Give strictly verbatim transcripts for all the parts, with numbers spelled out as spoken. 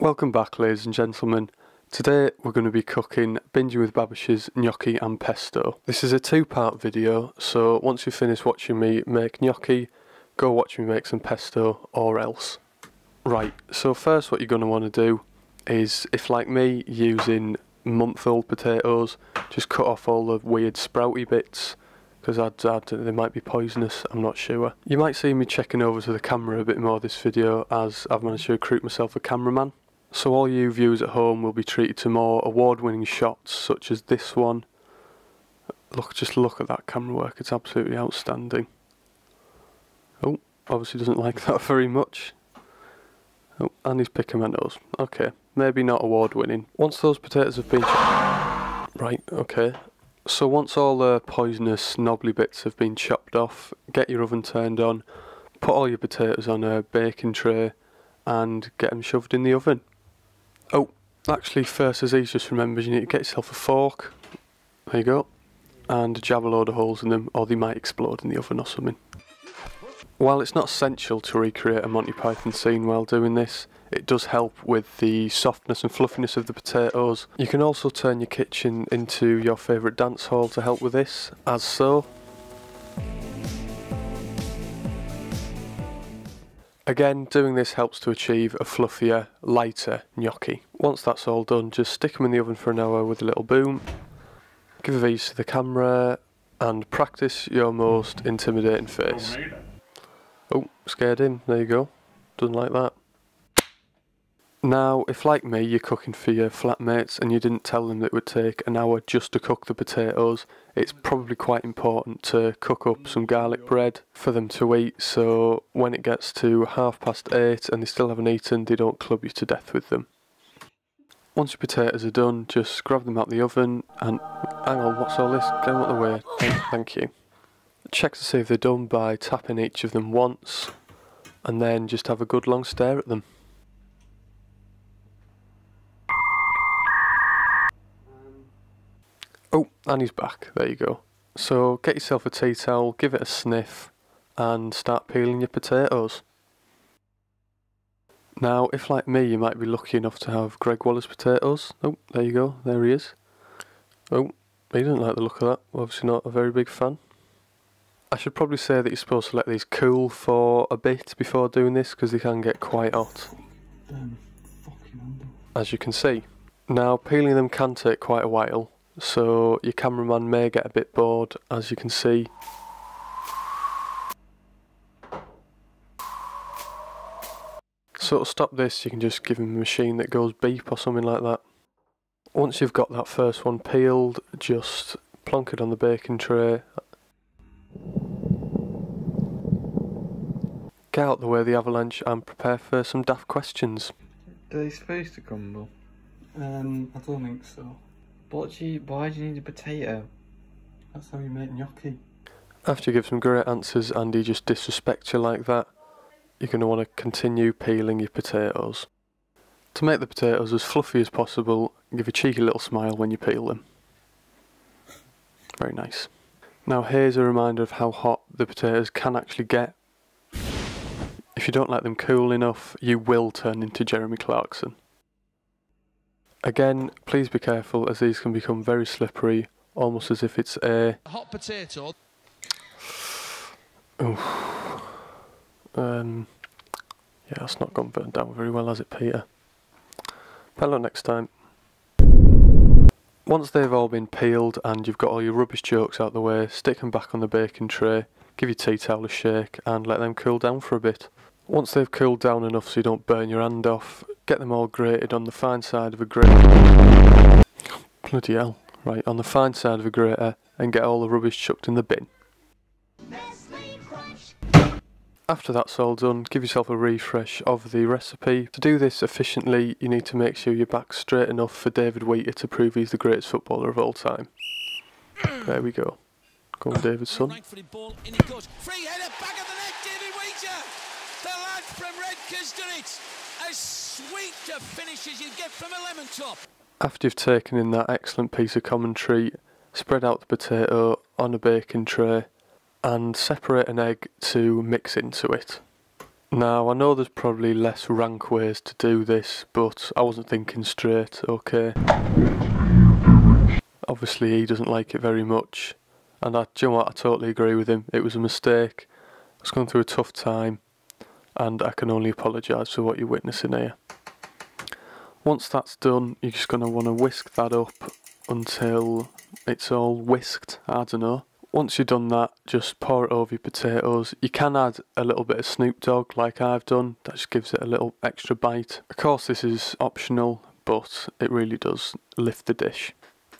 Welcome back, ladies and gentlemen. Today we're going to be cooking Binging with Babish's gnocchi and pesto. This is a two-part video, so once you finish watching me make gnocchi, go watch me make some pesto or else. Right, so first what you're going to want to do is, if like me, using month-old potatoes, just cut off all the weird sprouty bits, because I'd, I'd, they might be poisonous, I'm not sure. You might see me checking over to the camera a bit more this video, as I've managed to recruit myself a cameraman. So all you viewers at home will be treated to more award-winning shots such as this one. Look, just look at that camera work, it's absolutely outstanding. Oh, obviously doesn't like that very much. Oh, and his picamentos. Okay, maybe not award-winning. Once those potatoes have been... Right, okay. So once all the poisonous, knobbly bits have been chopped off, get your oven turned on, put all your potatoes on a baking tray and get them shoved in the oven. Oh, actually first, as he's just remembered, you need to get yourself a fork, there you go, and jab a load of holes in them or they might explode in the oven or something. While it's not essential to recreate a Monty Python scene while doing this, it does help with the softness and fluffiness of the potatoes. You can also turn your kitchen into your favourite dance hall to help with this, as so. Again, doing this helps to achieve a fluffier, lighter gnocchi. Once that's all done, just stick them in the oven for an hour with a little boom. Give these to the camera and practice your most intimidating face. Oh, scared him, there you go. Doesn't like that. Now, if like me, you're cooking for your flatmates and you didn't tell them that it would take an hour just to cook the potatoes, it's probably quite important to cook up some garlic bread for them to eat, so when it gets to half past eight and they still haven't eaten, they don't club you to death with them. Once your potatoes are done, just grab them out of the oven and... Hang on, what's all this? Get them out of the way. Thank, thank you. Check to see if they're done by tapping each of them once, and then just have a good long stare at them. Oh, and he's back, there you go. So get yourself a tea towel, give it a sniff, and start peeling your potatoes. Now, if like me, you might be lucky enough to have Greg Wallace potatoes. Oh, there you go, there he is. Oh, he didn't like the look of that, obviously not a very big fan. I should probably say that you're supposed to let these cool for a bit before doing this, because they can get quite hot, as you can see. Now, peeling them can take quite a while, so your cameraman may get a bit bored, as you can see. So to stop this, you can just give him a machine that goes beep or something like that. Once you've got that first one peeled, just plonk it on the baking tray. Get out the way of the avalanche and prepare for some daft questions. Are they supposed to crumble? Um, I don't think so. But do you, why do you need a potato? That's how you make gnocchi. After you give some great answers and he just disrespects you like that, you're going to want to continue peeling your potatoes. To make the potatoes as fluffy as possible, give a cheeky little smile when you peel them. Very nice. Now here's a reminder of how hot the potatoes can actually get. If you don't let them cool enough, you will turn into Jeremy Clarkson. Again, please be careful, as these can become very slippery, almost as if it's a... hot potato. Oof. Um, yeah, that's not gone burnt down very well, has it, Peter? Hello next time. Once they've all been peeled and you've got all your rubbish jokes out the way, stick them back on the baking tray, give your tea towel a shake and let them cool down for a bit. Once they've cooled down enough so you don't burn your hand off, get them all grated on the fine side of a grater. Bloody hell. Right, on the fine side of a grater and get all the rubbish chucked in the bin. After that's all done, give yourself a refresh of the recipe. To do this efficiently, you need to make sure your back's straight enough for David Wheater to prove he's the greatest footballer of all time. There we go. Go on, David's son. Free header, back of the net, David Wheater! The lad from Redcar's done it! As sweet a finish as you get from a lemon top! After you've taken in that excellent piece of commentary, spread out the potato on a baking tray and separate an egg to mix into it. Now, I know there's probably less rank ways to do this, but I wasn't thinking straight, okay? Obviously he doesn't like it very much, and I, do you know what, I totally agree with him. It was a mistake. I was going through a tough time, and I can only apologise for what you're witnessing here. Once that's done, you're just going to want to whisk that up until it's all whisked, I don't know. Once you've done that, just pour it over your potatoes. You can add a little bit of Snoop Dogg like I've done, that just gives it a little extra bite. Of course this is optional, but it really does lift the dish.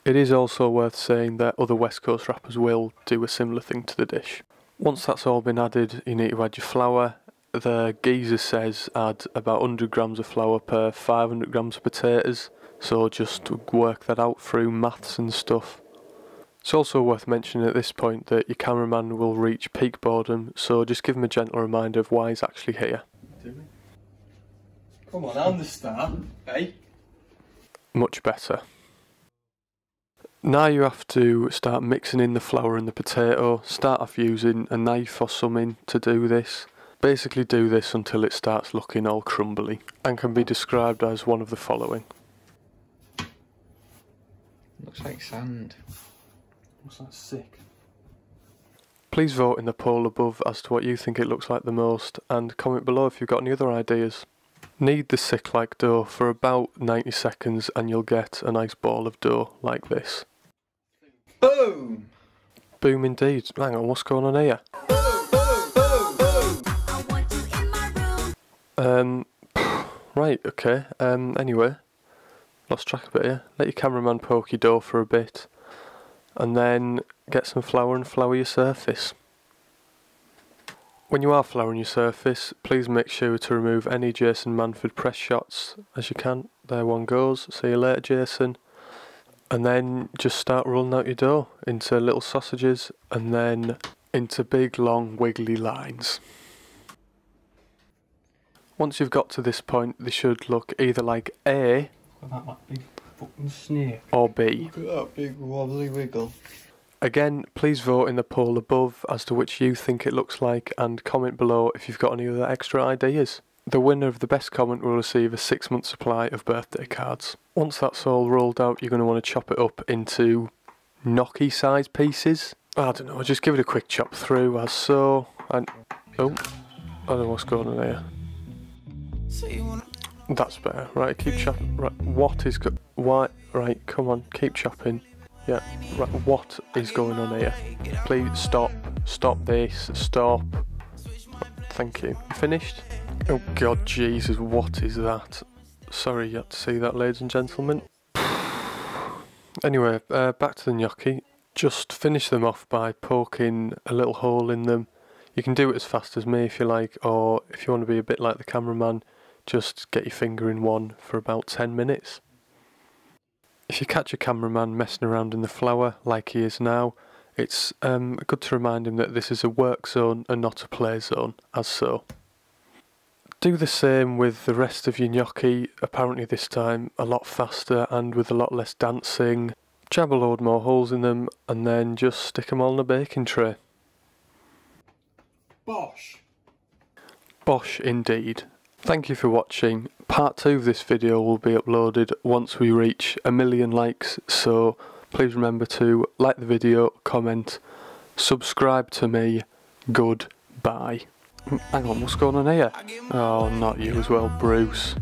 It is also worth saying that other West Coast rappers will do a similar thing to the dish. Once that's all been added, you need to add your flour. The geezer says add about one hundred grams of flour per five hundred grams of potatoes, so just work that out through maths and stuff. It's also worth mentioning at this point that your cameraman will reach peak boredom, so just give him a gentle reminder of why he's actually here. Come on, I'm the star, eh? Much better. Now you have to start mixing in the flour and the potato. Start off using a knife or something to do this. Basically do this until it starts looking all crumbly, and can be described as one of the following. Looks like sand. Looks like sick. Please vote in the poll above as to what you think it looks like the most, and comment below if you've got any other ideas. Knead the sick-like dough for about ninety seconds and you'll get a nice ball of dough like this. Boom! Boom indeed. Hang on, what's going on here? Boom, boom, boom, boom! I want you in my room. Um, right, okay. Um, anyway, lost track a bit here. Let your cameraman poke your dough for a bit, and then get some flour and flour your surface. When you are flouring your surface, please make sure to remove any Jason Manford press shots as you can. There one goes, see you later Jason. And then just start rolling out your dough into little sausages and then into big long wiggly lines. Once you've got to this point, they should look either like A or B. Look at that big wobbly wiggle. Again, please vote in the poll above as to which you think it looks like, and comment below if you've got any other extra ideas. The winner of the best comment will receive a six month supply of birthday cards. Once that's all rolled out, you're going to want to chop it up into gnocchi sized pieces. I don't know, just give it a quick chop through as so. And oh, I don't know what's going on here. That's better. Right, keep chopping. Right, what is good? Why? Right, come on, keep chopping. Yeah, right, what is going on here? Please stop, stop this, stop. Thank you. Finished? Oh god, Jesus, what is that? Sorry you had to see that, ladies and gentlemen. Anyway, uh, back to the gnocchi. Just finish them off by poking a little hole in them. You can do it as fast as me if you like, or if you want to be a bit like the cameraman, just get your finger in one for about ten minutes. If you catch a cameraman messing around in the flour like he is now, it's um, good to remind him that this is a work zone and not a play zone, as so. Do the same with the rest of your gnocchi, apparently this time a lot faster and with a lot less dancing. Jab a load more holes in them and then just stick them all in a baking tray. Bosh! Bosh indeed. Thank you for watching. Part two of this video will be uploaded once we reach a million likes, so please remember to like the video, comment, subscribe to me, goodbye. Hang on, what's going on here? Oh, not you as well, Bruce.